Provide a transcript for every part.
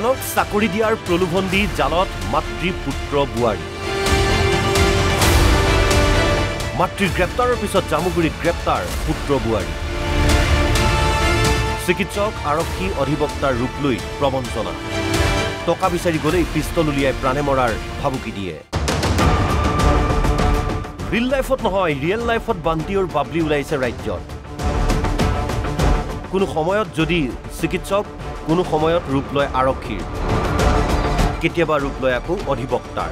আনক চাকৰি দিয়াৰ প্ৰলোভন দি জালত মাতৃ পুত্ৰ বুৱাৰী মাতৃ গ্ৰেপ্তাৰৰ পিছত জামুগুৰি গ্ৰেপ্তাৰ পুত্ৰ বুৱাৰী চিকিৎসক আৰক্ষী অধিবক্তাৰ ৰূপ লৈ প্ৰবঞ্চনা টকা বিচাৰি গলেই পিস্তল উলিয়াই প্ৰাণে মৰাৰ ভাবুকি দিয়ে ৰিয়েল লাইফত নহয় ৰিয়েল লাইফত বান্তিৰ বাবলি উলাইছে ৰাজ্যৰ কোনো সময়ত যদি চিকিৎসক কোনো সময়ত ৰূপ লৈ আৰক্ষীৰ কেতিয়াবা ৰূপ লৈ আকৌ অধিবক্তাৰ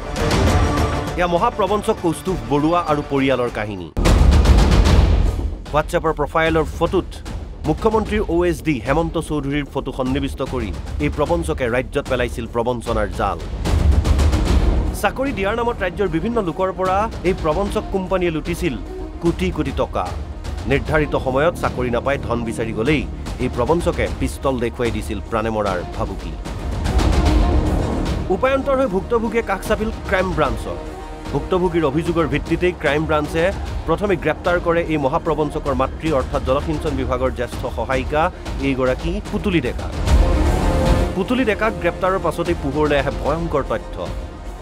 ইয়া মহাপ্ৰবঞ্চক কৌস্তুভ বৰুৱা আৰু পৰিয়ালৰ কাহিনী WhatsApp প্ৰফাইলৰ ফটোত মুখ্যমন্ত্ৰীৰ OSD হেমন্ত চৌধুৰীৰ ফটো সন্নিবিষ্ট কৰি এই প্ৰবঞ্চকে ৰাজ্যত পেলাইছিল প্ৰবঞ্চনাৰ জাল চাকৰি দিয়াৰ নামত ৰাজ্যৰ বিভিন্ন লোকৰ পৰা এই প্ৰবঞ্চক কোম্পানীয়ে লুটিছিল কোটি কোটি টকা নিৰ্ধাৰিত সময়ত চাকৰি নাপায় ধন বিচাৰি গলেই এই প্ৰবঞ্চকে পিস্তল দেখুৱাই দিছিল প্ৰাণে মৰাৰ ভাবুকি উপায়ন্তৰ হৈ ভুক্তভোগীয়ে কাষ চাপিল ক্ৰাইম ব্ৰাঞ্চৰ ভুক্তভোগীৰ অভিযোগৰ ভিত্তিতে ক্ৰাইম ব্ৰাঞ্চে প্ৰথমে গ্ৰেপ্তাৰ কৰে এই মহাপ্ৰবঞ্চকৰ মাতৃ অৰ্থাৎ জলসিঞ্চন বিভাগৰ জ্যেষ্ঠ সহায়িকা এইগৰাকী পুতুলি ডেকাক গ্ৰেপ্তাৰৰ পাছতে পোহৰলৈ আহে ভয়ংকৰ তথ্য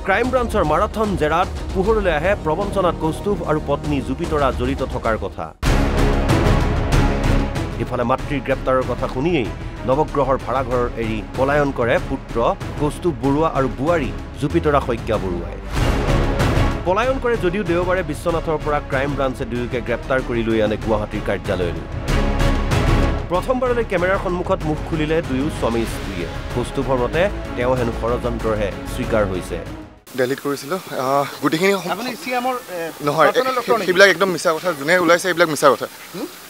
ক্ৰাইম ব্ৰাঞ্চৰ মাৰাথন জেৰাত পোহৰলৈ আহে প্ৰবঞ্চনাত কৌস্তুভ আৰু পত্নী জুপিতৰা জড়িত থকাৰ কথা ইফালে মাতৃ গ্ৰেপ্তাৰৰ কথা শুনিয়েই নৱগ্ৰহৰ ভাড়াঘৰ এৰি পলায়ন কৰে পুত্ৰ কৌস্তুভ বৰুৱা আৰু বুৱাৰী জুপিতৰা শইকীয়া বৰুৱাই পলায়ন কৰে যদিও দেওবাৰে বিশ্বনাথৰ পৰা ক্ৰাইম ব্ৰাঞ্চে দুয়োকে গ্ৰেপ্তাৰ কৰি লৈ আনে গুৱাহাটীৰ কাৰ্যালয়লৈ প্ৰথমবাৰলৈ কেমেৰাৰ সন্মুখত মুখ খুলিলে দুয়ো স্বামী স্ত্ৰীয়ে কৌস্তুভৰ মতে তেওঁ হেনো ষড়যন্ত্ৰহে স্বীকাৰ হৈছে ডেলিট কৰিছিল গুটিখিনি আপুনি সি আমাৰ নহয় এইবিলাক একদম মিছা কথা জুনে উলাইছে এইবিলাক মিছা কথা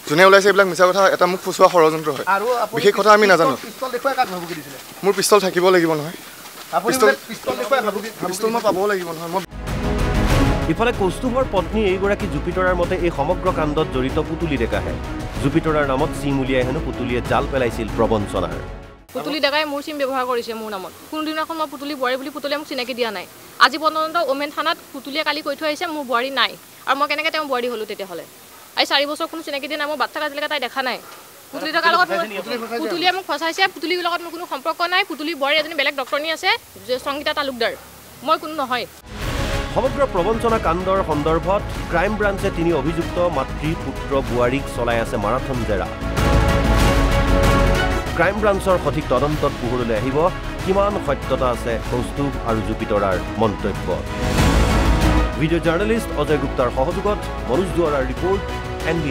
জুনে উলাইছে এইবিলাক মিছা কথা এটা মুখ ফুসুৱা ষড়যন্ত্ৰ হয় আৰু বিশেষ কথা আমি নাজানো পিস্তল দেখুৱাই কাক ভাবুকি দিছিলে মোৰ পিস্তল থাকিব লাগিব নহয় আপুনি পিস্তল দেখুৱাই ভাবুকি পিস্তল মই পাব লাগিব নহয় মই ইফালে কৌস্তুভৰ পত্নী এইগৰাকী জুপিতৰাৰ মতে এই সমগ্ৰ কাণ্ডত জড়িত পুতুলি ডেকাহে জুপিতৰাৰ নামত চিম উলিয়াই হেনো পুতুলিয়ে জাল পেলাইছিল প্ৰবঞ্চনাৰ পুতুলি ডেকাই মোৰ চিম ব্যৱহাৰ কৰিছে মোৰ নামত কোনদিনাখন মই পুতুলি বৰে বুলি পুতুলিয়ে মোক চিনাকি দিয়া নাই আজি পৰ্যন্ত ওমেন থানাত পুতুলিয়ে কালি কৈ থৈ আহিছে মোৰ বৰি নাই আৰু মই কেনেকৈ তেওঁ বৰি হলো তেতিয়া হলে আজি 4 বছৰ কোনো চিনাকি দিয়া নাই মই বাচ্চা কাজিলেকে তাই দেখা নাই পুতুলি ডেকাৰ লগত পুতুলিয়ে মোক ফসাইছে পুতুলিৰ লগত মোৰ কোনো সম্পৰ্ক নাই পুতুলি বৰি এজনী বেলেগ ডক্টৰনি আছে সংগীতা তালুকদাৰ মই কোনো নহয় সমগ্ৰ প্ৰবঞ্চনা কাণ্ডৰ সন্দৰ্ভত ক্ৰাইম ব্ৰাঞ্চে তিনি অভিযুক্ত মাতৃ পুত্ৰ বুৱাৰীক চলাই আছে মাৰাথন জেৰা ক্ৰাইম ব্ৰাঞ্চৰ সঠিক তদন্তত পোহৰলৈ আহিব কিমান সত্যতা আছে কৌস্তুভ আৰু জুপিতৰাৰ মন্তব্য ভিডিঅ' জাৰ্নেলিষ্ট অজয় গুপ্তাৰ সহযোগত মনোজ দুৱাৰাৰ report NB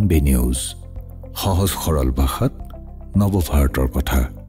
news NB News, সহজ সৰল ভাষাত নৱভাৰতৰ কথা।